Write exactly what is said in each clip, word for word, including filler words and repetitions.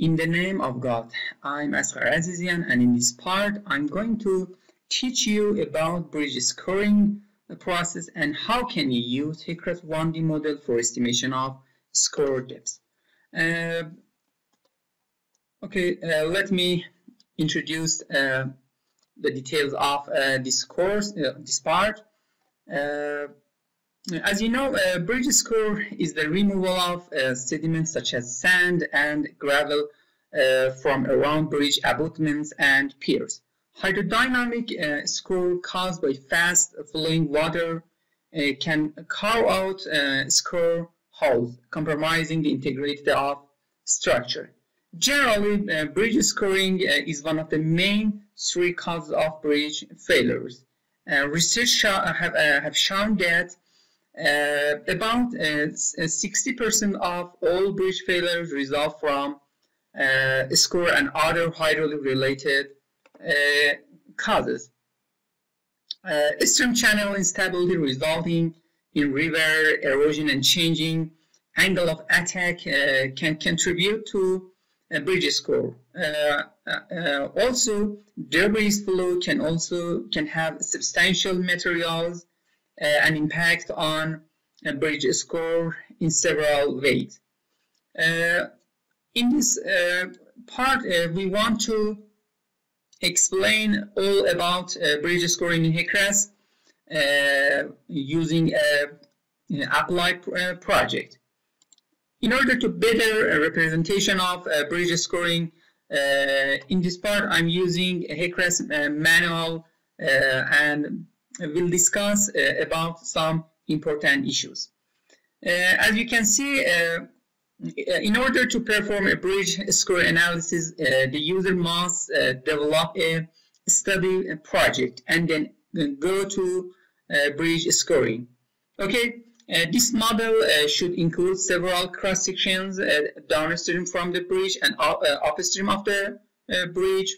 In the name of God, I'm Asghar Azizian, and in this part, I'm going to teach you about bridge scoring process and how can you use H E C-R A S one D model for estimation of score depth. Uh, okay, uh, let me introduce uh, the details of uh, this course, uh, this part. Uh, As you know, uh, bridge score is the removal of uh, sediments such as sand and gravel uh, from around bridge abutments and piers. Hydrodynamic uh, score caused by fast flowing water uh, can carve out uh, score holes, compromising the integrity of structure. Generally, uh, bridge scoring uh, is one of the main three causes of bridge failures. Uh, research sh have, uh, have shown that Uh, about sixty percent uh, of all bridge failures result from uh, score and other hydraulic related uh, causes. Uh, stream channel instability resulting in river erosion and changing angle of attack uh, can contribute to a bridge score. Uh, uh, also, debris flow can also can have substantial materials Uh, an impact on a bridge score in several ways. Uh, in this uh, part, uh, we want to explain all about uh, bridge scoring in H E C-R A S uh, using a, an applied uh, project. In order to better a representation of uh, bridge scoring, uh, in this part, I'm using a H E C-R A S uh, manual uh, and we'll discuss uh, about some important issues. Uh, as you can see, uh, in order to perform a bridge score analysis, uh, the user must uh, develop a study project and then go to uh, bridge scoring. Okay, uh, this model uh, should include several cross sections uh, downstream from the bridge and up, uh, upstream of the uh, bridge.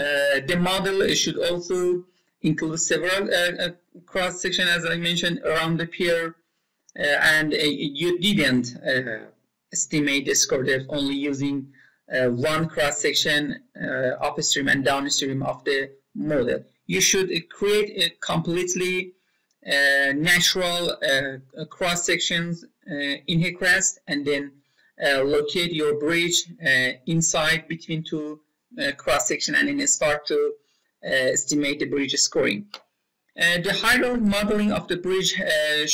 Uh, the model should also includes several uh, cross section, as I mentioned, around the pier, uh, and uh, you didn't uh, estimate the score depth only using uh, one cross section uh, upstream and downstream of the model. You should uh, create a completely uh, natural uh, cross sections uh, in H E C-R A S and then uh, locate your bridge uh, inside between two uh, cross section and then start to Uh, estimate the bridge scoring. Uh, the hydraulic modeling of the bridge uh,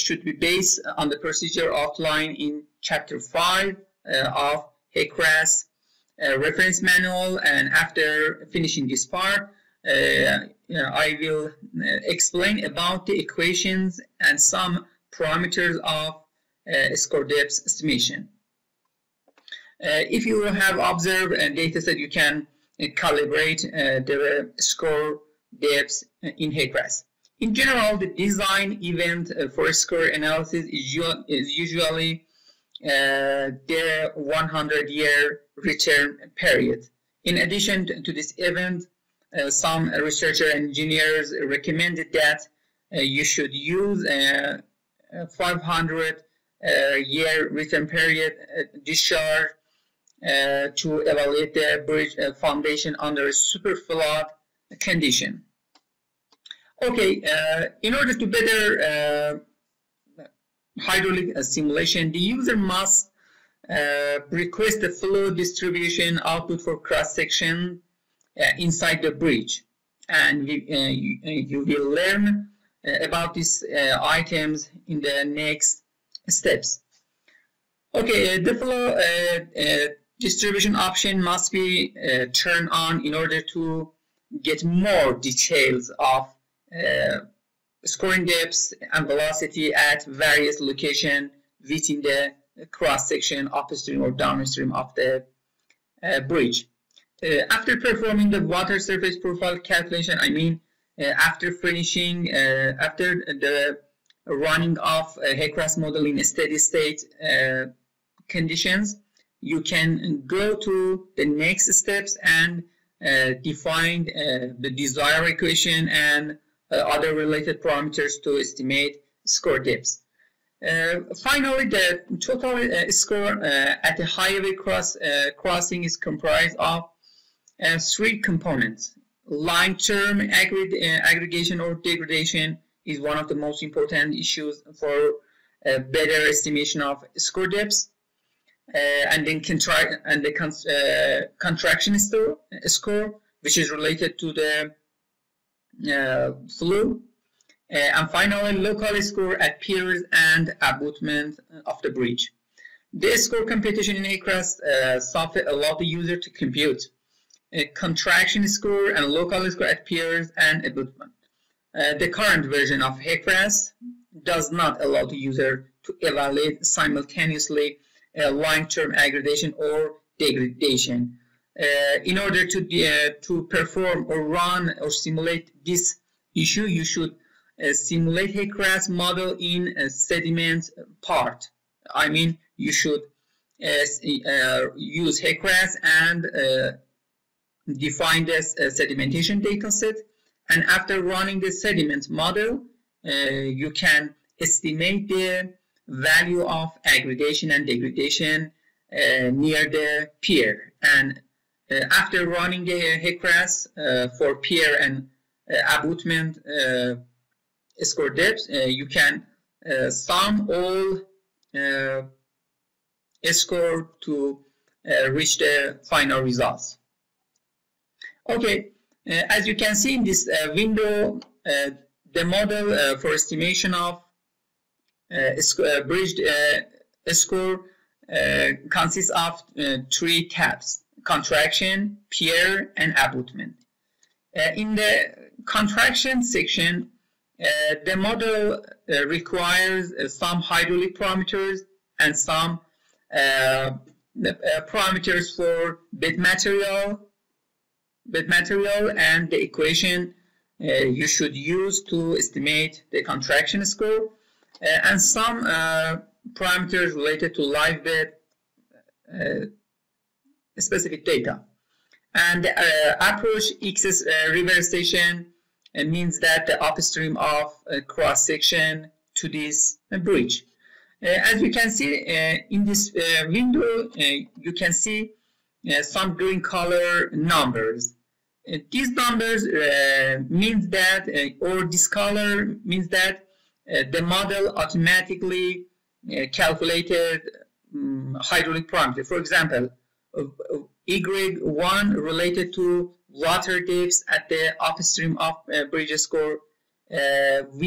should be based on the procedure outlined in Chapter five uh, of H E C-R A S uh, reference manual, and after finishing this part, uh, I will explain about the equations and some parameters of uh, score depth estimation. Uh, if you have observed a data set, you can And calibrate uh, the score depth in H E C-R A S. In general, the design event uh, for score analysis is, is usually uh, the one hundred year return period. In addition to this event, uh, some researcher engineers recommended that uh, you should use a five hundred year return period discharge Uh, to evaluate the bridge uh, foundation under superflood condition. Okay, uh, in order to better uh, hydraulic uh, simulation, the user must uh, request the flow distribution output for cross section uh, inside the bridge, and we, uh, you, uh, you will learn uh, about these uh, items in the next steps. Okay, uh, the flow uh, uh, distribution option must be uh, turned on in order to get more details of uh, scoring depth and velocity at various locations within the cross-section upstream or downstream of the uh, bridge. Uh, after performing the water surface profile calculation, I mean uh, after finishing, uh, after the running of a H E C-R A S model in steady state uh, conditions, you can go to the next steps and uh, define uh, the desired equation and uh, other related parameters to estimate score depth. Uh, finally, the total uh, score uh, at the highway cross, uh, crossing is comprised of uh, three components. Line term aggr uh, aggregation or degradation is one of the most important issues for a better estimation of score depths. Uh, and then contra and the con uh, contraction store, uh, score, which is related to the uh, flow. Uh, and finally, local score at piers and abutment of the bridge. This score computation in H E C-R A S uh, software allowed the user to compute a contraction score and local score at piers and abutment. Uh, the current version of H E C-R A S does not allow the user to evaluate simultaneously a line-term aggregation or degradation. Uh, in order to uh, to perform or run or simulate this issue, you should Uh, simulate H E C-R A S model in a sediment part. I mean, you should uh, uh, use H E C-R A S and uh, define this uh, sedimentation dataset. And after running the sediment model, uh, you can estimate the value of aggregation and degradation uh, near the pier. And uh, after running the H E C-R A S uh, for pier and uh, abutment Uh, score depth, uh, you can uh, sum all uh, score to uh, reach the final results. Okay, uh, as you can see in this uh, window, uh, the model uh, for estimation of uh, sc uh, bridged uh, score uh, consists of uh, three tabs: contraction, pier, and abutment. Uh, in the contraction section, Uh, the model uh, requires uh, some hydraulic parameters and some uh, uh, parameters for bed material, bed material, and the equation uh, you should use to estimate the contraction score, uh, and some uh, parameters related to live bed uh, specific data. And uh, approach X S uh, river station. It means that the upstream of uh, cross-section to this uh, bridge. Uh, as you can see uh, in this uh, window, uh, you can see uh, some green color numbers. Uh, these numbers uh, means that, uh, or this color means that uh, the model automatically uh, calculated um, hydraulic parameter. For example, uh, Y one related to water depths at the upstream of uh, bridge score. Uh, V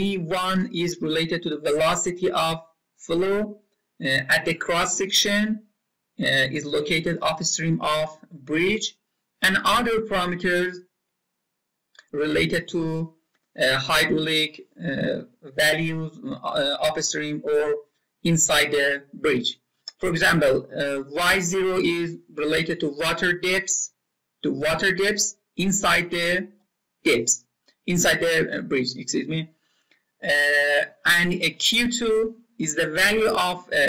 one is related to the velocity of flow uh, at the cross section, uh, is located upstream of bridge, and other parameters related to uh, hydraulic uh, values uh, upstream or inside the bridge. For example, uh, Y zero is related to water depths, to water depths inside the depths, inside the uh, bridge, excuse me. Uh, and uh, Q two is the value of uh,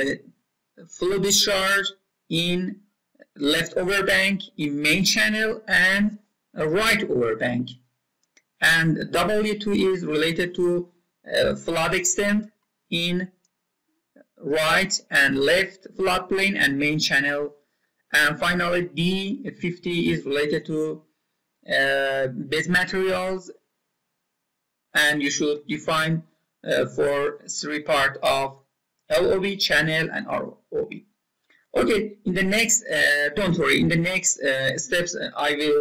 flow discharge in left-over bank, in main channel, and right-over bank. And W two is related to uh, flood extent in right and left floodplain and main channel. And finally, D fifty is related to uh, bed materials, and you should define uh, for three part of L O V, channel, and R O V. Okay, in the next, uh, don't worry, in the next uh, steps, uh, I will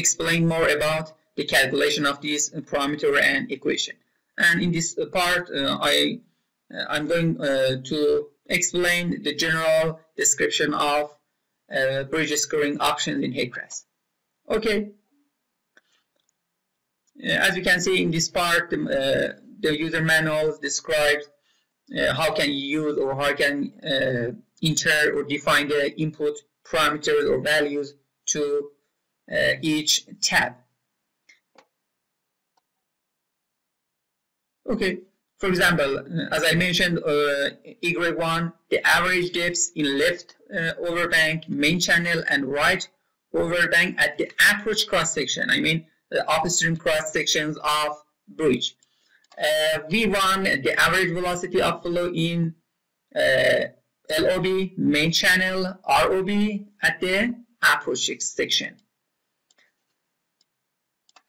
explain more about the calculation of this parameter and equation. And in this part, uh, I I'm going uh, to explain the general description of uh, bridge scoring options in H E C-R A S. Okay. As you can see in this part, uh, the user manual describes uh, how can you use or how can uh, enter or define the input parameters or values to uh, each tab. Okay. For example, as I mentioned, uh, Y one, the average depths in left uh, overbank, main channel, and right overbank at the approach cross section. I mean, the upstream cross sections of bridge. Uh, V one, the average velocity of flow in uh, L O B, main channel, R O B at the approach section.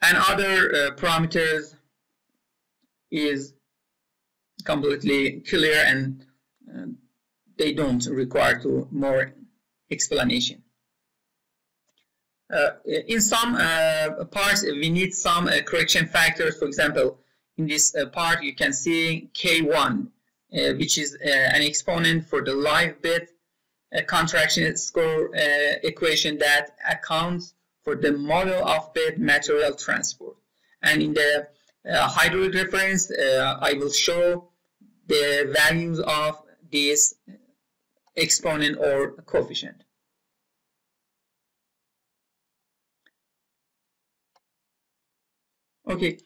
And other uh, parameters is completely clear, and uh, they don't require to more explanation. Uh, in some uh, parts, we need some uh, correction factors. For example, in this uh, part, you can see K one, uh, which is uh, an exponent for the live bed uh, contraction score uh, equation that accounts for the model of bed material transport. And in the uh, hydraulic reference, uh, I will show the values of this exponent or coefficient. Okay.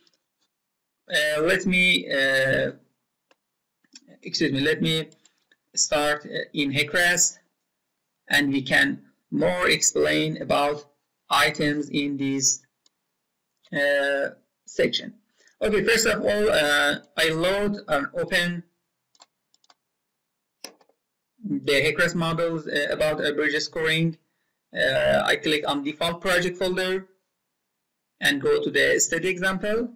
Uh, let me uh, excuse me. Let me start in H E C R A S, and we can more explain about items in this uh, section. Okay, first of all, uh, I load and open the H E C R A S models uh, about uh, bridge scoring. Uh, I click on default project folder and go to the study example.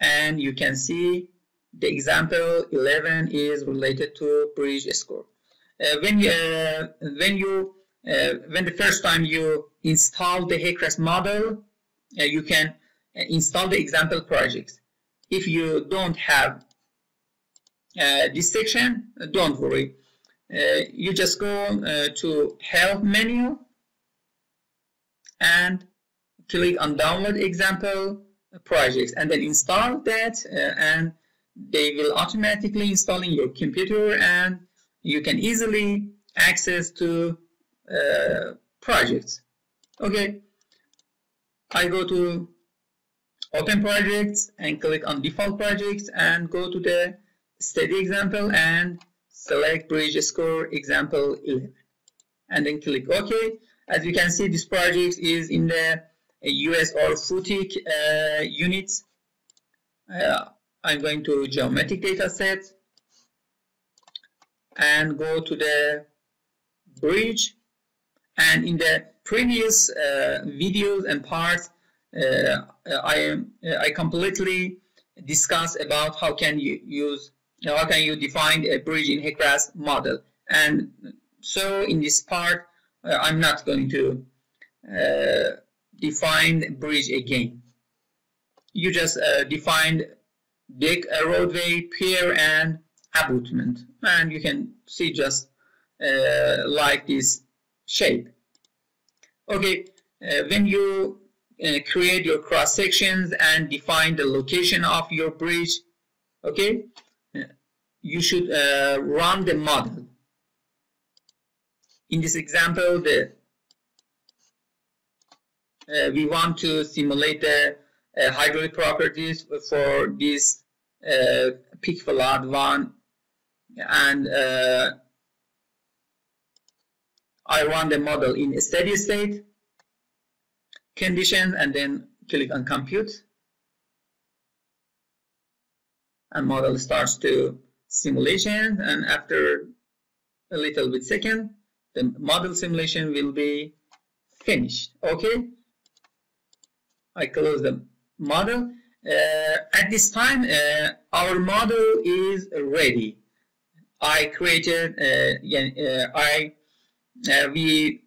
And you can see the example eleven is related to bridge score. Uh, when you, uh, when you, uh, when the first time you install the H E C R A S model, uh, you can install the example projects. If you don't have uh, this section, don't worry. Uh, you just go uh, to Help menu and click on Download Example Projects, and then install that, uh, and they will automatically install in your computer, and you can easily access to uh, projects. Okay, I go to open projects and click on default projects and go to the study example and select bridge score example eleven, and then click OK. As you can see, this project is in the U S or FUTIC uh, units. Uh, I'm going to geometric data set and go to the bridge. And in the previous uh, videos and parts, uh, I am I completely discussed about how can you use how can you define a bridge in H E C R A S model. And so in this part, uh, I'm not going to Uh, define bridge again. You just uh, defined deck, uh, roadway, pier, and abutment, and you can see just uh, like this shape. Okay, uh, when you uh, create your cross sections and define the location of your bridge, okay, you should uh, run the model. In this example, the Uh, we want to simulate the uh, hydraulic properties for this uh, peak flood one, and uh, I run the model in a steady state condition, and then click on compute, and model starts to simulation, and after a little bit second the model simulation will be finished. Okay, I close the model. Uh, at this time, uh, our model is ready. I created, uh, uh, I, uh, we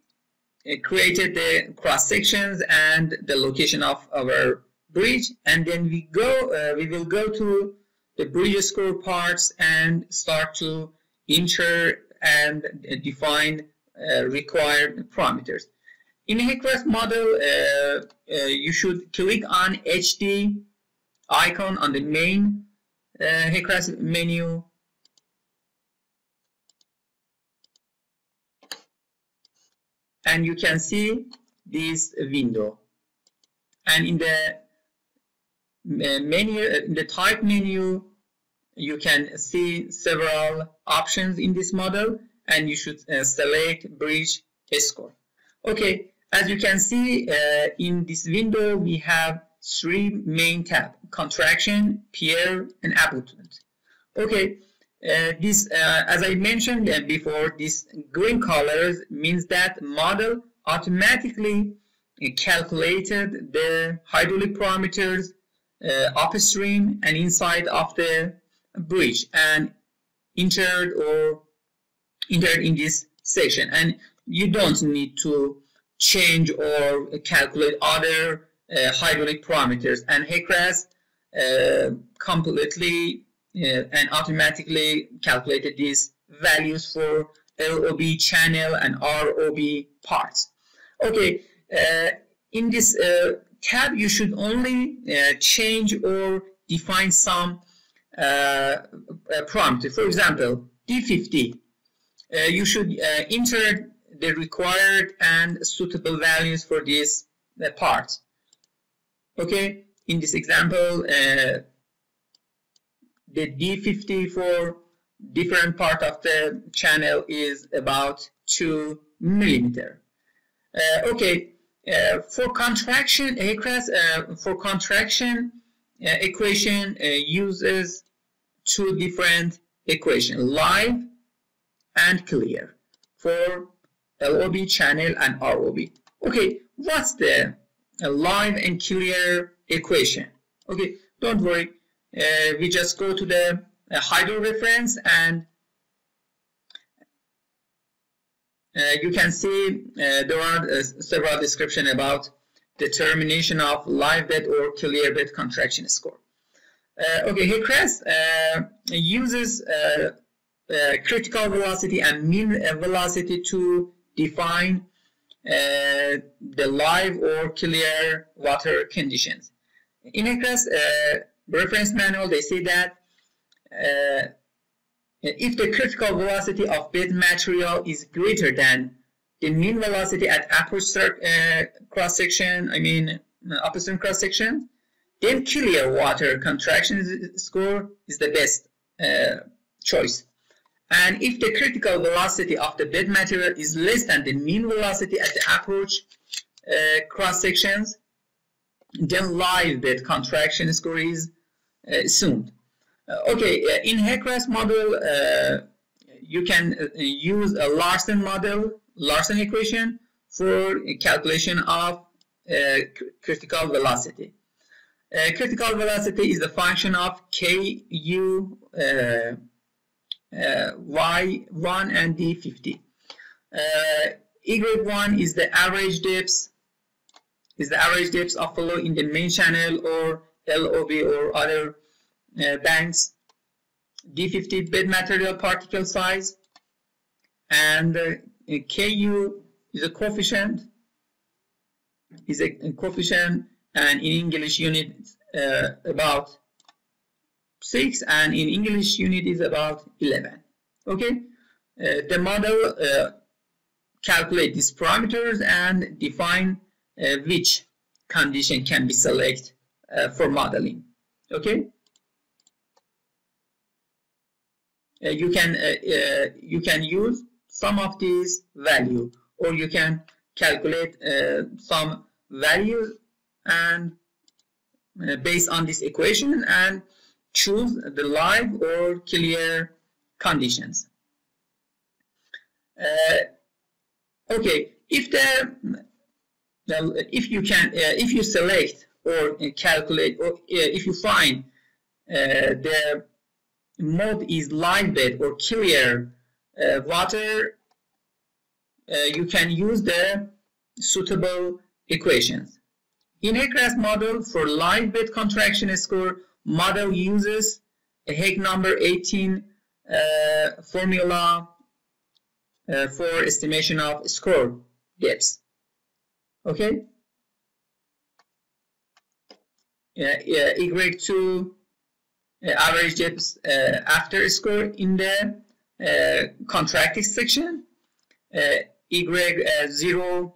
created the cross sections and the location of our bridge, and then we go, uh, we will go to the bridge score parts and start to enter and define uh, required parameters. In H E C R A S model, uh, uh, you should click on H D icon on the main uh, H E C R A S menu, and you can see this window. And in the menu, in the type menu, you can see several options in this model, and you should uh, select bridge score. Okay. As you can see, uh, in this window we have three main tabs: contraction, Pierre, and abutment. Okay, uh, this uh, as I mentioned before, this green colors means that model automatically calculated the hydraulic parameters uh, upstream and inside of the bridge and entered or entered in this section, and you don't need to change or calculate other uh, hydraulic parameters, and H E C R A S uh, completely uh, and automatically calculated these values for L O B channel and R O B parts. Okay, uh, in this uh, tab you should only uh, change or define some uh, parameter. For example, D fifty, uh, you should uh, enter the required and suitable values for this uh, part. Okay, in this example, uh, the D fifty for different part of the channel is about two millimeter. Uh, okay, uh, for contraction, H E C R A S uh, for contraction uh, equation uh, uses two different equations: live and clear for L O B channel and R O B. Okay, what's the uh, live and clear equation? Okay, don't worry, uh, we just go to the uh, hydro reference and uh, you can see uh, there are uh, several descriptions about determination of live bed or clear bed contraction score. Uh, okay, H E C R A S uh, uses uh, uh, critical velocity and mean velocity to define uh, the live or clear water conditions. In H E C R A S uh, reference manual, they say that uh, if the critical velocity of bed material is greater than the mean velocity at upper uh, cross section, I mean upstream cross section, then clear water contraction score is the best uh, choice. And if the critical velocity of the bed material is less than the mean velocity at the approach uh, cross sections, then live bed contraction score is uh, assumed. Uh, okay, uh, in H E C R A S model, uh, you can uh, use a Larsen model, Larsen equation for calculation of uh, critical velocity. Uh, critical velocity is the function of Ku. Uh, Uh, y one and D fifty. Uh, y one is the average depths is the average depths of flow in the main channel or L O B or other uh, banks. D fifty bed material particle size, and uh, Ku is a coefficient is a coefficient and in English unit uh, about six, and in English unit is about eleven. Okay, uh, the model uh, calculate these parameters and define uh, which condition can be selected uh, for modeling. Okay, uh, you can uh, uh, you can use some of these value, or you can calculate uh, some values and uh, based on this equation and choose the live or clear conditions. Uh, okay, if the, the if you can uh, if you select or calculate or uh, if you find uh, the mode is live bed or clear uh, water, uh, you can use the suitable equations. In H E C R A S model for live bed contraction score, model uses a H E C number eighteen uh, formula uh, for estimation of score depths. Okay, yeah, yeah, Y two uh, average depths uh, after score in the uh, contracting section. Uh, Y zero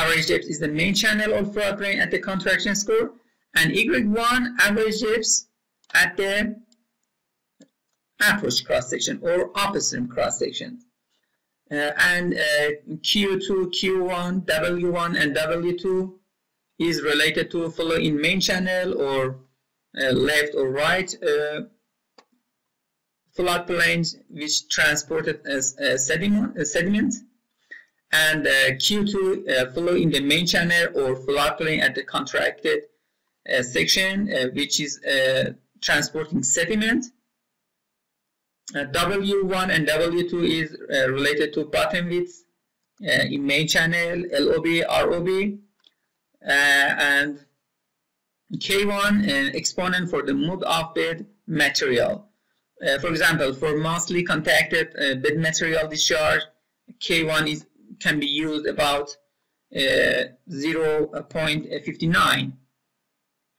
average depth is the main channel or flat plane at the contraction score, and Y one average depths at the approach cross-section or upstream cross-section, uh, and uh, Q two, Q one, W one, and W two is related to flow in main channel or uh, left or right uh, floodplains which transported as uh, sediment, uh, sediment. And uh, Q two uh, flow in the main channel or floodplain at the contracted uh, section uh, which is uh, transporting sediment. Uh, W one and W two is uh, related to bottom width uh, in main channel, L O B, R O B, uh, and K one an exponent for the mode of bed material. Uh, for example, for mostly contacted uh, bed material discharge, K one is can be used about uh, zero point five nine,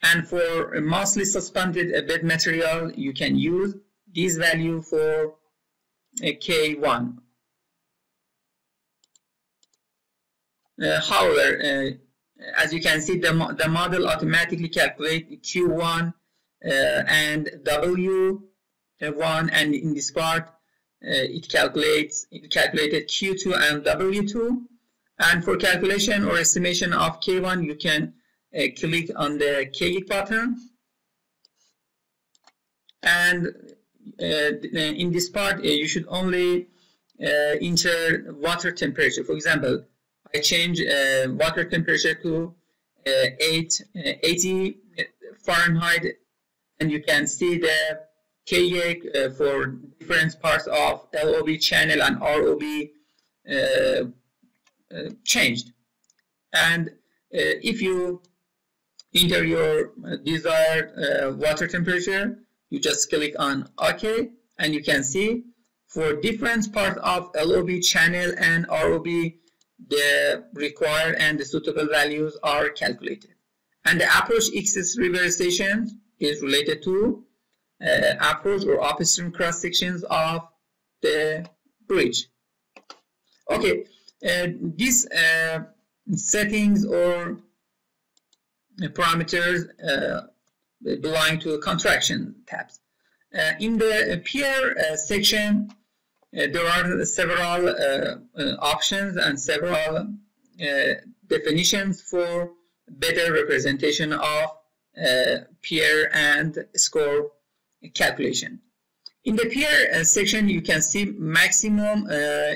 and for mostly suspended uh, bed material, you can use this value for uh, K one. Uh, however, uh, as you can see, the, mo the model automatically calculates Q one uh, and W one, and in this part, uh, it calculates it calculated Q two and W two. And for calculation or estimation of K one, you can uh, click on the K button. And Uh, in this part, uh, you should only uh, enter water temperature. For example, I change uh, water temperature to uh, eight, uh, eighty Fahrenheit, and you can see the K E C uh, for different parts of L O B channel and R O B uh, uh, changed. And uh, if you enter your desired uh, water temperature, you just click on OK, and you can see for different parts of L O B channel and R O B, the required and the suitable values are calculated. And the approach excess reverse sections is related to uh, approach or upstream cross sections of the bridge. Okay, uh, these uh, settings or parameters Uh, belong to contraction tabs. Uh, in the uh, pier uh, section, uh, there are several uh, uh, options and several uh, definitions for better representation of uh, pier and score calculation. In the pier uh, section, you can see maximum uh,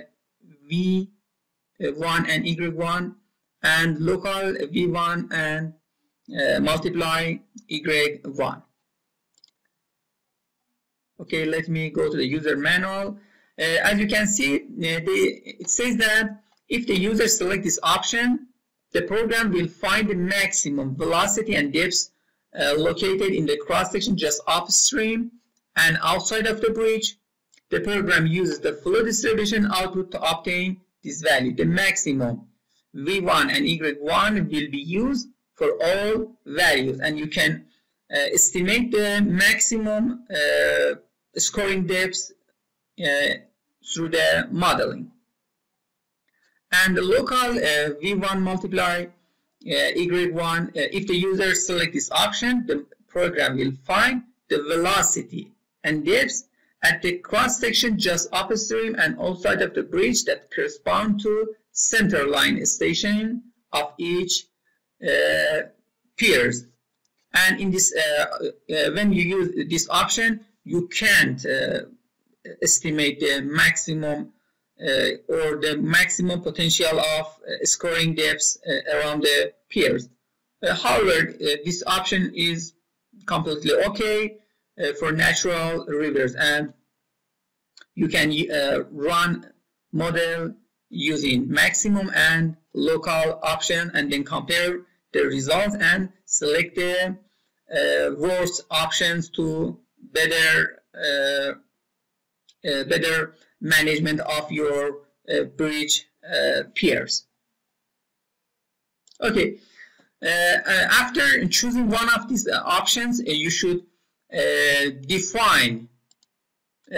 V one and Y one and local V one and Uh, multiply Y one. Okay, let me go to the user manual. Uh, as you can see, uh, the, it says that if the user selects this option, the program will find the maximum velocity and depths uh, located in the cross-section just upstream and outside of the bridge. The program uses the flow distribution output to obtain this value. The maximum V one and Y one will be used for all values, and you can uh, estimate the maximum uh, scoring depths uh, through the modeling. And the local uh, V one multiply uh, Y one, uh, if the user selects this option, the program will find the velocity and depths at the cross-section just upstream and outside of the bridge that correspond to center line station of each Uh, peers. And in this uh, uh, when you use this option, you can't uh, estimate the maximum uh, or the maximum potential of uh, scoring depths uh, around the peers. Uh, however, uh, this option is completely okay uh, for natural rivers, and you can uh, run model using maximum and local option, and then compare the results and select the uh, worst options to better uh, uh, better management of your uh, bridge uh, peers. Okay, uh, after choosing one of these uh, options, uh, you should uh, define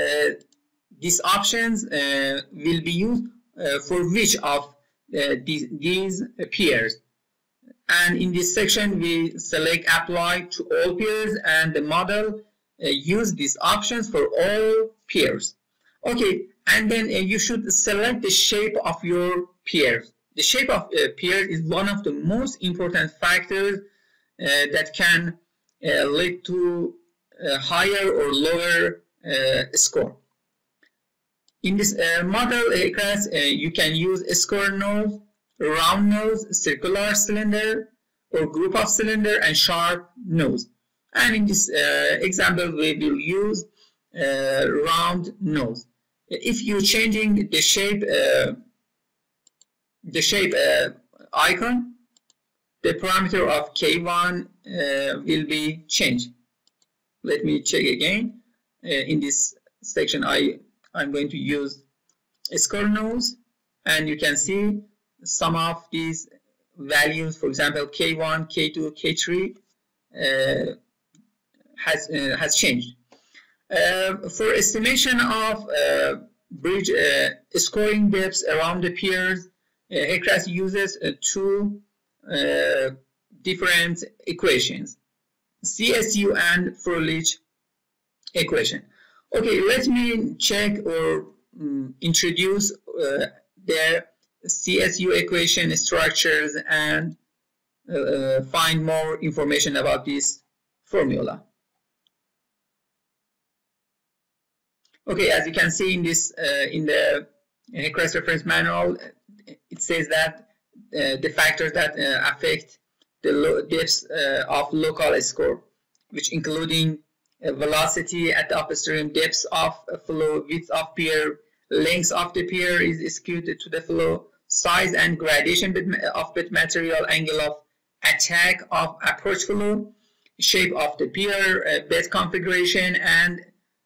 uh, these options uh, will be used uh, for which of Uh, these, these peers. And in this section, we select apply to all peers, and the model uh, use these options for all peers. Okay, and then uh, you should select the shape of your peers. The shape of a period is one of the most important factors uh, that can uh, lead to a higher or lower uh, score. In this uh, model uh, class, uh, you can use a square nose, round nose, circular cylinder, or group of cylinder, and sharp nose. And in this uh, example, we will use uh, round nose. If you're changing the shape, uh, the shape uh, icon, the parameter of K one uh, will be changed. Let me check again. Uh, in this section, I I'm going to use a square nose, and you can see some of these values. For example, K one, K two, K three uh, has uh, has changed. Uh, for estimation of uh, bridge uh, scoring depths around the piers, uh, H E C-R A S uses uh, two uh, different equations, C S U and Froehlich equation. Okay, let me check or um, introduce uh, their C S U equation structures and uh, find more information about this formula. Okay, as you can see in this uh, in the H E C-R A S reference manual, it says that uh, the factors that uh, affect the depths uh, of local score, which including uh, velocity at the upstream, depths of flow, width of pier, length of the pier is skewed to the flow, size and gradation of bed material, angle of attack of approach flow, shape of the pier, uh, bed configuration, and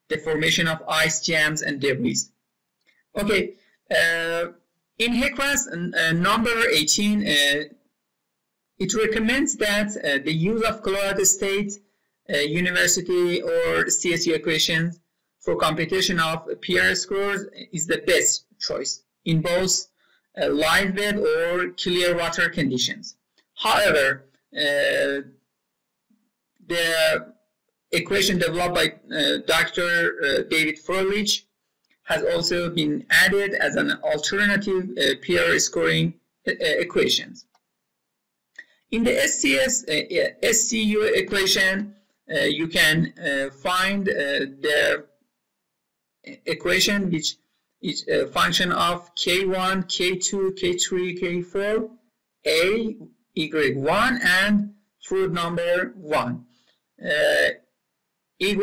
the formation of ice jams and debris. Okay, uh, in H E C-R A S uh, number eighteen, uh, it recommends that uh, the use of Colorado State uh, University or C S U equations for computation of P R scores is the best choice in both uh, live bed or clear water conditions. However, uh, the equation developed by uh, Doctor Uh, David Froehlich has also been added as an alternative uh, P R scoring uh, equations. In the S C S, uh, S C U equation, uh, you can uh, find uh, the equation which is a function of K one, K two, K three, K four, A, Y one, and fruit number one. Uh,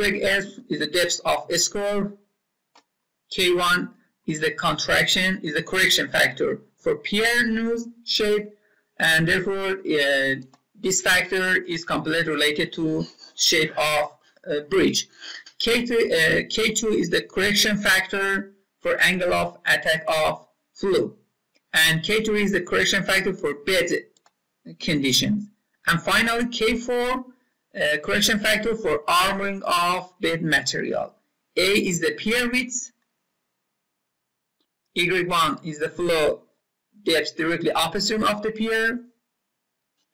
Y S is the depth of score. K one is the contraction, is the correction factor for pier nose shape, and therefore uh, this factor is completely related to shape of uh, bridge. K two, uh, K two is the correction factor for angle of attack of flow, and K three is the correction factor for bed conditions. And finally, K four, uh, correction factor for armoring of bed material. A is the pier width, Y one is the flow depth directly upstream of the pier,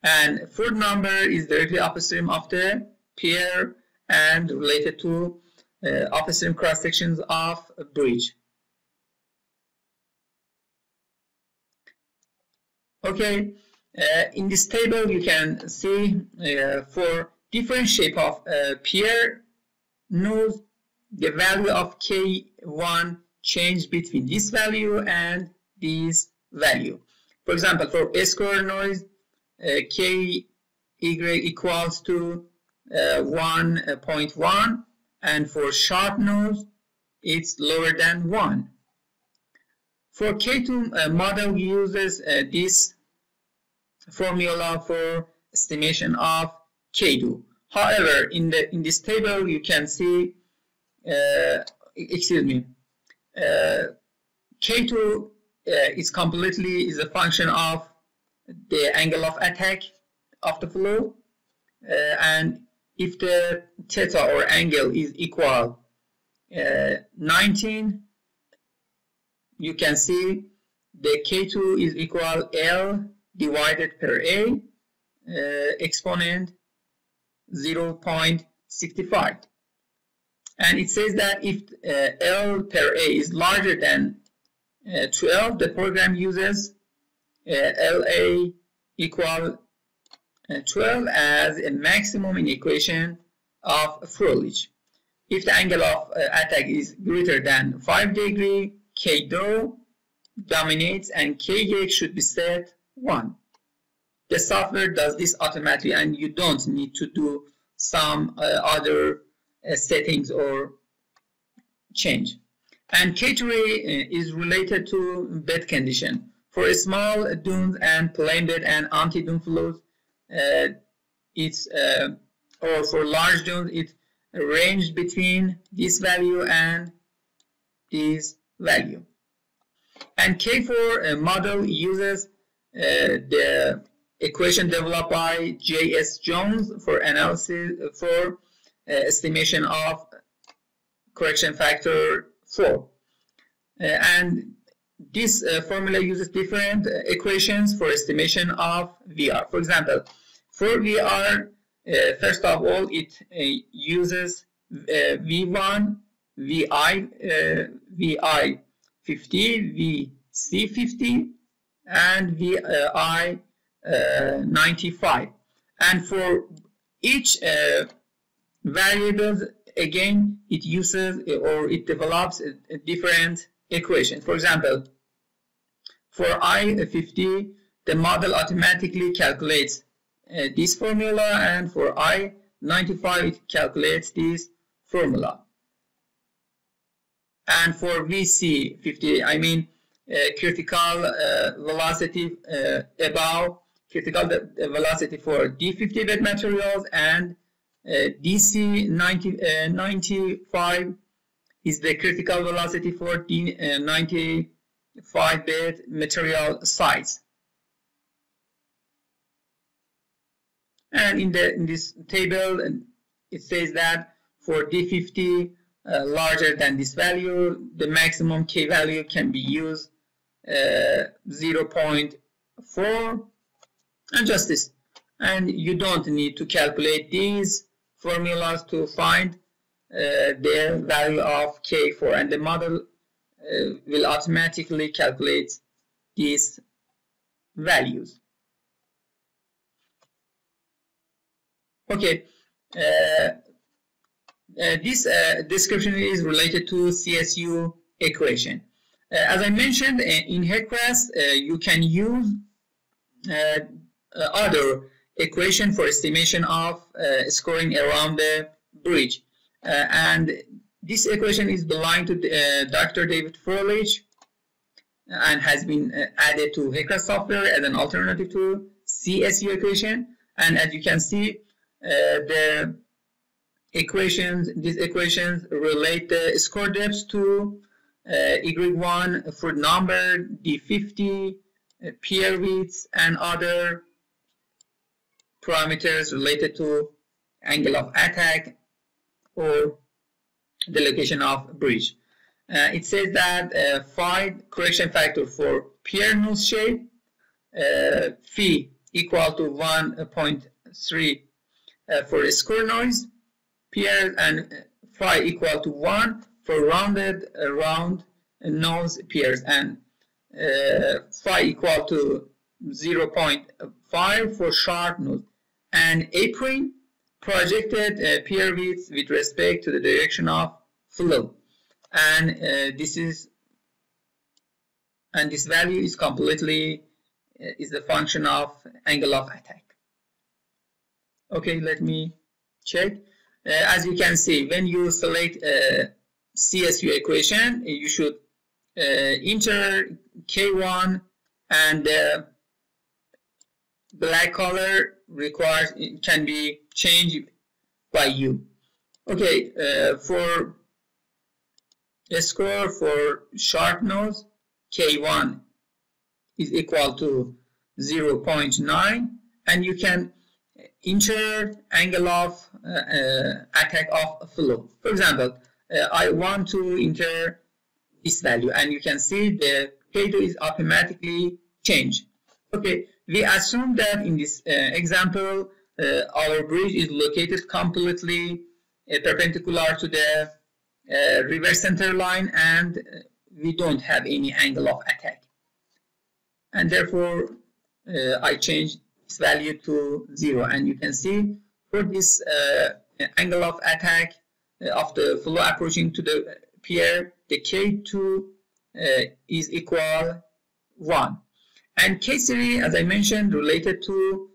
and fourth number is directly upstream of the pier and related to uh, upstream cross sections of a bridge. Okay, uh, in this table you can see uh, for different shape of uh, pier nose, the value of K one changed between this value and this value. For example, for S-square noise, uh, K Y equals to Uh, one point one, and for sharp nose it's lower than one. For K two uh, model uses uh, this formula for estimation of K two. However, in the in this table you can see uh, excuse me uh, K two uh, is completely is a function of the angle of attack of the flow, uh, and if the theta or angle is equal uh, nineteen, you can see the K two is equal L divided per A uh, exponent zero point six five. And it says that if uh, L per A is larger than uh, twelve, the program uses uh, L A equal uh, twelve as a maximum in equation of Froehlich. If the angle of uh, attack is greater than five degrees, K D O dominates and K G should be set one. The software does this automatically and you don't need to do some uh, other uh, settings or change. And K three uh, is related to bed condition. For small dunes and plain bed and anti-dune flows, uh, it's uh, or for large dunes, it ranges between this value and this value. And K four uh, model uses uh, the equation developed by J S Jones for analysis for uh, estimation of correction factor four. Uh, and this uh, formula uses different uh, equations for estimation of V R. For example, for V R, uh, first of all, it uh, uses uh, V one, V I, uh, V I fifty, V C fifty, and V I uh, ninety-five. And for each uh, variable, again, it uses or it develops a, a different equation. For example, for I fifty, the model automatically calculates uh, this formula, and for I ninety-five, it calculates this formula. And for V C fifty, I mean uh, critical uh, velocity uh, above critical velocity for D fifty bed materials, and uh, D C ninety-five is the critical velocity for D ninety-five bed material size. And in, the, in this table, it says that for D fifty, Uh, larger than this value, the maximum K value can be used uh, zero point four, and just this. And you don't need to calculate these formulas to find uh, the value of K four, and the model uh, will automatically calculate these values. Okay. Uh, Uh, this uh, description is related to C S U equation. Uh, as I mentioned, uh, in H E C R A S, uh, you can use uh, other equation for estimation of uh, scoring around the bridge. Uh, and this equation is belonging to the, uh, Doctor David Froehlich and has been uh, added to H E C R A S software as an alternative to C S U equation. And as you can see, uh, the equations, these equations relate the score depths to uh, Y one for number, D fifty, uh, pier widths, and other parameters related to angle of attack or the location of bridge. Uh, it says that uh, find correction factor for pier nose shape, uh, phi equal to one point three uh, for score noise, piers, and phi equal to one for rounded uh, round nose piers, and uh, phi equal to zero point five for sharp nose. And apron projected uh, pier width with respect to the direction of flow, and uh, this is and this value is completely uh, is the function of angle of attack. Okay, let me check. Uh, as you can see, when you select uh, C S U equation, you should uh, enter K one, and uh, black color requires can be changed by you. Okay, uh, for a score for sharp nose, K one is equal to zero point nine, and you can enter angle of uh, uh, attack of flow. For example, uh, I want to enter this value, and you can see the K D O is automatically changed. Okay, we assume that in this uh, example, uh, our bridge is located completely uh, perpendicular to the uh, reverse center line, and uh, we don't have any angle of attack. and therefore uh, I changed its value to zero. And you can see for this uh, angle of attack of the flow approaching to the pier, the K two uh, is equal one. And K three, as I mentioned, related to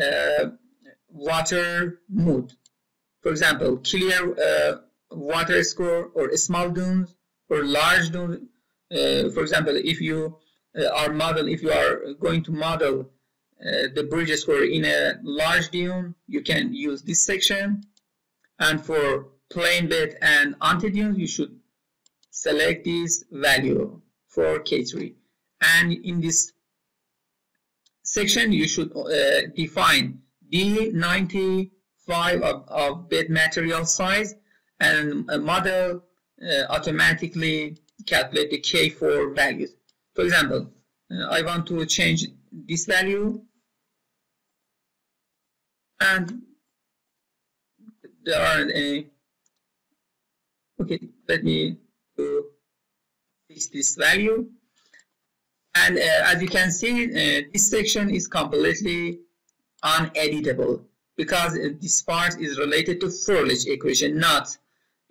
uh, water mood. For example, clear uh, water score or small dunes or large dunes. Uh, for example, if you uh, are model, if you are going to model uh, the bridge score in a large dune, you can use this section. And for plain bed and anti-dunes, you should select this value for K three. And in this section, you should uh, define D ninety-five of, of bed material size, and a model uh, automatically calculate the K four values. For example, uh, I want to change this value, and there aren't any. Okay, let me uh, fix this value. And uh, as you can see, uh, this section is completely uneditable because uh, this part is related to Froehlich equation, not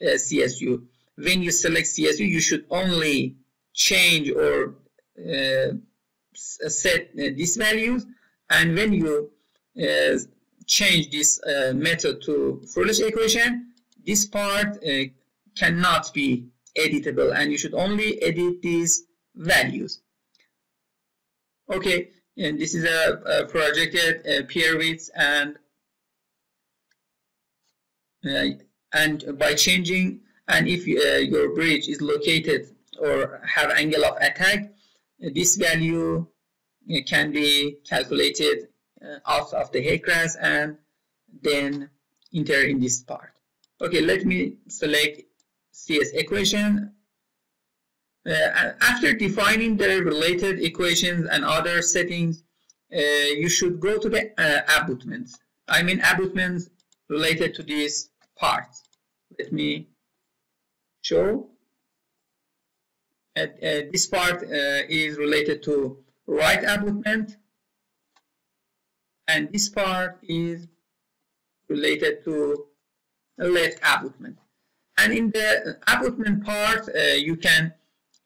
uh, C S U. When you select C S U, you should only change or uh, set uh, these values. And when you uh, change this uh, method to Froehlich equation, this part uh, cannot be editable, and you should only edit these values. Okay, and this is a, a projected uh, pier width, and uh, and by changing, and if uh, your bridge is located or have angle of attack, uh, this value uh, can be calculated uh, out of the H E C R A S and then enter in this part. Okay, let me select C S equation. Uh, after defining the related equations and other settings, uh, you should go to the uh, abutments. I mean abutments related to this part. Let me show. At, uh, this part uh, is related to right abutment, and this part is related to left abutment. And in the abutment part, uh, you can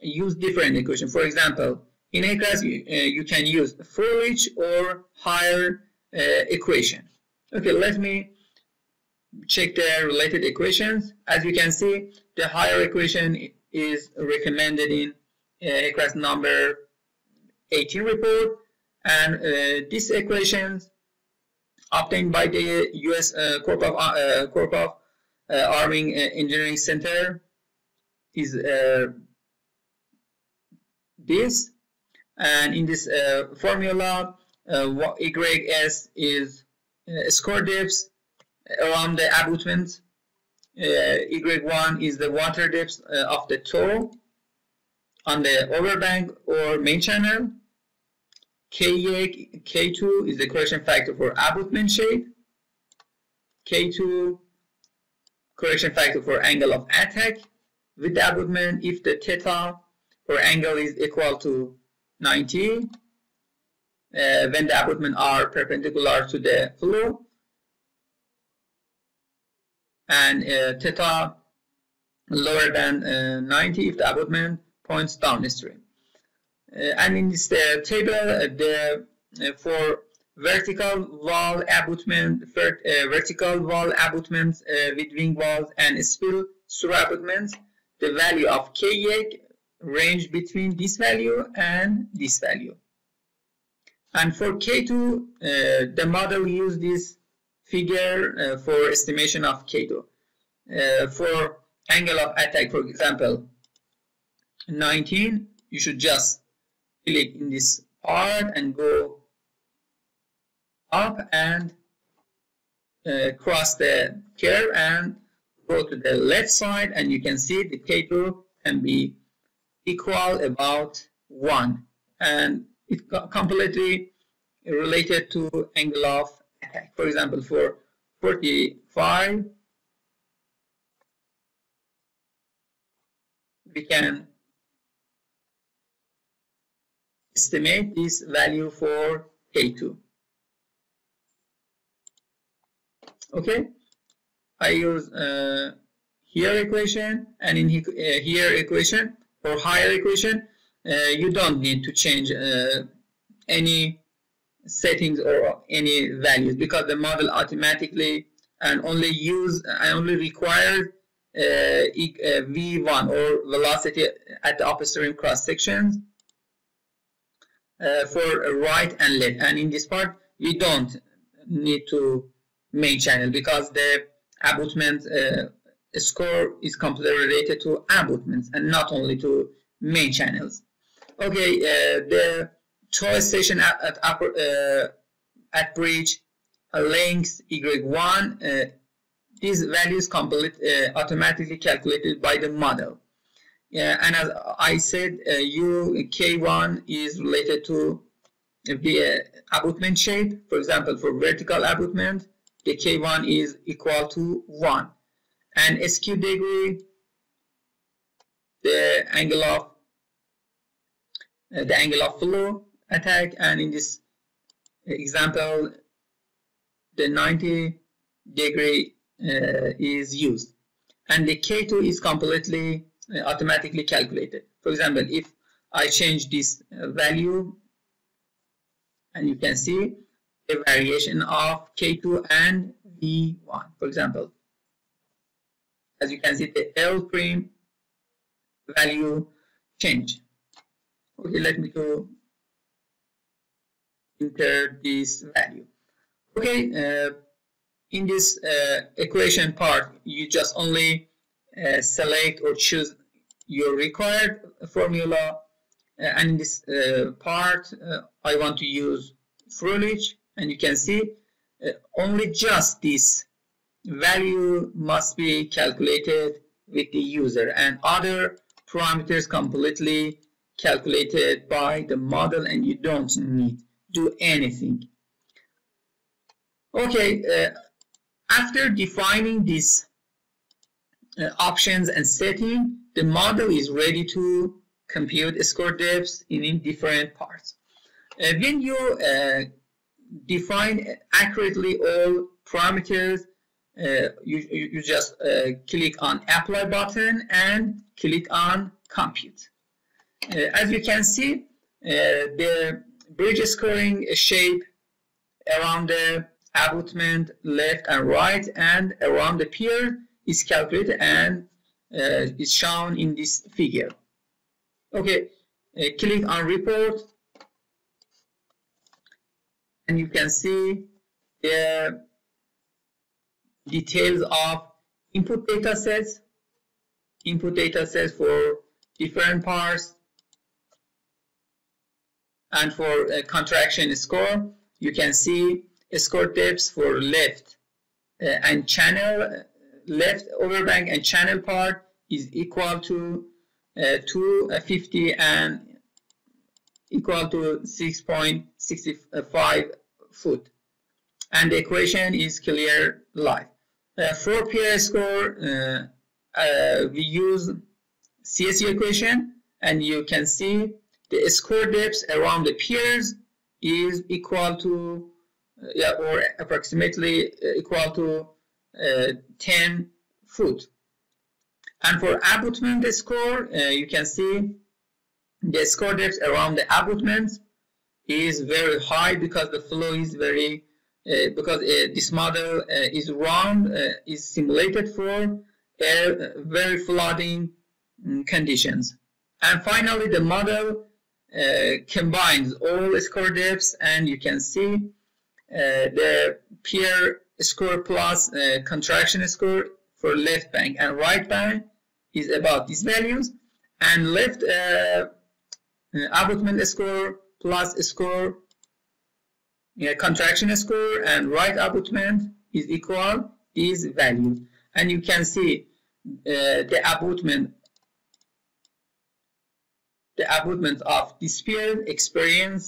use different equations. For example, in H E C R A S, you, uh, you can use Froehlich or higher uh, equation. Okay, let me check the related equations. As you can see, the higher equation is recommended in uh, H E C R A S number eighteen report, and uh, these equations obtained by the U S Uh, Corp of, uh, Corp of uh, Arming uh, Engineering Center is uh, this, and in this uh, formula, uh, Y S is uh, score depth around the abutment, uh, Y one is the water depth uh, of the toe on the overbank or main channel, K two is the correction factor for abutment shape, K two correction factor for angle of attack with the abutment if the theta or angle is equal to ninety, uh, when the abutment are perpendicular to the flow, and uh, theta lower than uh, ninety if the abutment points downstream. Uh, and in this uh, table, uh, the uh, for vertical wall abutment, vert, uh, vertical wall abutments uh, with wing walls and spill through abutments, the value of K E C range between this value and this value. And for K two, uh, the model used this figure uh, for estimation of K two. Uh, for angle of attack, for example, nineteen, you should just click in this part and go up and uh, cross the curve and go to the left side, and you can see the K two can be equal about one, and it completely related to angle of attack. For example, for forty-five, we can estimate this value for K two. Okay, I use uh, here equation and in uh, here equation or higher equation. Uh, you don't need to change uh, any settings or any values because the model automatically and only use I only require uh, V one or velocity at the upper stream cross sections uh, for right and left, and in this part we don't need to main channel because the abutment uh, score is completely related to abutments and not only to main channels. Okay, uh, the choice station at, at upper uh, at bridge uh, length Y one. Uh, these values complete uh, automatically calculated by the model. Yeah, and as I said, uh, U K one is related to the uh, abutment shape. For example, for vertical abutment, the K one is equal to one, and S Q degree, the angle of uh, the angle of flow attack, and in this example the ninety degree uh, is used, and the K two is completely uh, automatically calculated. For example, if I change this uh, value, and you can see the variation of K two and V one. For example, as you can see, the L prime value change. Okay, let me go enter this value. Okay, uh, in this uh, equation part, you just only uh, select or choose your required formula, uh, and in this uh, part, uh, I want to use Froehlich, and you can see uh, only just this value must be calculated with the user, and other parameters completely calculated by the model, and you don't need do anything. Okay, uh, after defining these uh, options and setting, the model is ready to compute score depths in, in different parts. Uh, when you uh, define accurately all parameters, Uh, you, you, you just uh, click on apply button and click on compute. Uh, as you can see, uh, the bridge scoring shape around the abutment left and right and around the pier is calculated and uh, is shown in this figure. Okay, uh, click on report, and you can see the details of input data sets, input data sets for different parts, and for uh, contraction score, you can see score depths for left uh, and channel, uh, left overbank and channel part is equal to uh, two fifty and equal to six point six five foot. And the equation is clear live. Uh, for peer score, uh, uh, we use C S U equation, and you can see the score depth around the peers is equal to, uh, yeah, or approximately equal to uh, ten foot. And for abutment score, uh, you can see the score depth around the abutment is very high because the flow is very Uh, because uh, this model uh, is wrong, uh, is simulated for air, uh, very flooding um, conditions. And finally, the model uh, combines all score depths, and you can see uh, the peer score plus uh, contraction score for left bank and right bank is about these values, and left uh, abutment score plus score, yeah, contraction score and right abutment is equal these values, and you can see uh, the abutment the abutment of this pier experience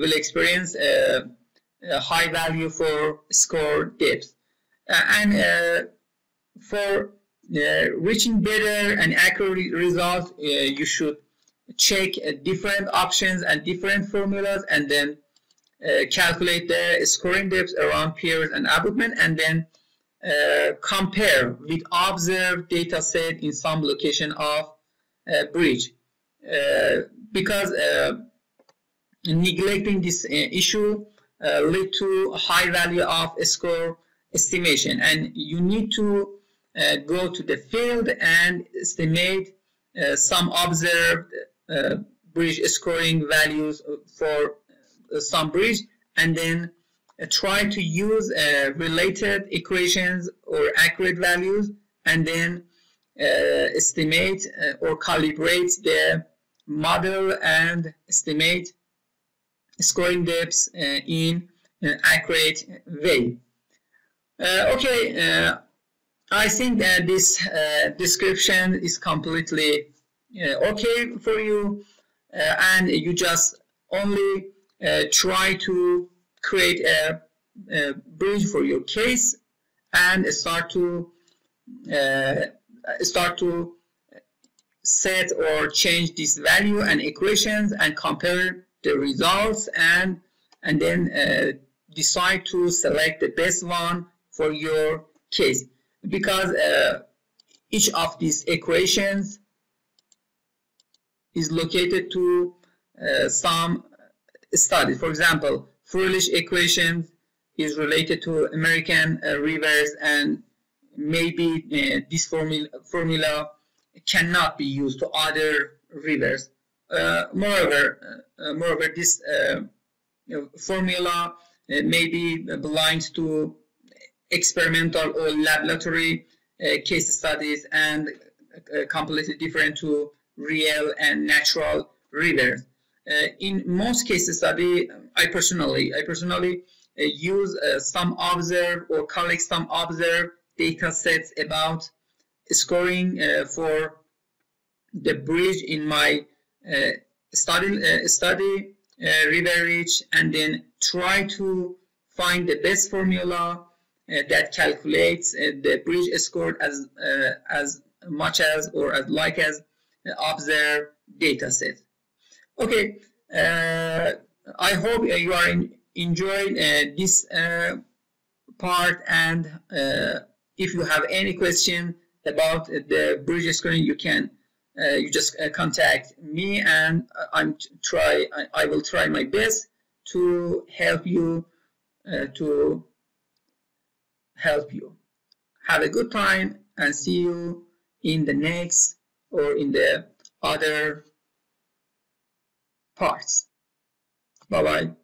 will experience uh, a high value for score depth, uh, and uh, for uh, reaching better and accurate results, uh, you should check uh, different options and different formulas, and then uh, calculate the scoring depths around piers and abutment, and then uh, compare with observed data set in some location of uh, bridge. Uh, because uh, neglecting this uh, issue uh, lead to high value of score estimation, and you need to uh, go to the field and estimate Uh, some observed uh, bridge scoring values for uh, some bridge, and then uh, try to use uh, related equations or accurate values, and then uh, estimate uh, or calibrate the model and estimate scoring depths uh, in an accurate way. Uh, okay. Uh, I think that this uh, description is completely uh, okay for you, uh, and you just only uh, try to create a, a bridge for your case and start to uh, start to set or change this value and equations and compare the results, and and then uh, decide to select the best one for your case. Because uh, each of these equations is located to uh, some studies. For example, Froehlich equation is related to American uh, rivers, and maybe uh, this formula, formula cannot be used to other rivers. Uh, moreover, uh, moreover, this uh, you know, formula uh, may be belongs to experimental or laboratory uh, case studies, and uh, completely different to real and natural rivers. Uh, in most case study, I personally, I personally uh, use uh, some observed or collect some observed data sets about scoring uh, for the bridge in my uh, study, uh, study uh, river reach, and then try to find the best formula Uh, that calculates uh, the bridge scored as uh, as much as or as like as uh, observed data set. Okay, uh, I hope uh, you are in, enjoying uh, this uh, part, and uh, if you have any question about uh, the bridge scoring, you can uh, you just uh, contact me, and I'm try I, I will try my best to help you uh, to help you. Have a good time, and see you in the next or in the other parts. Bye-bye.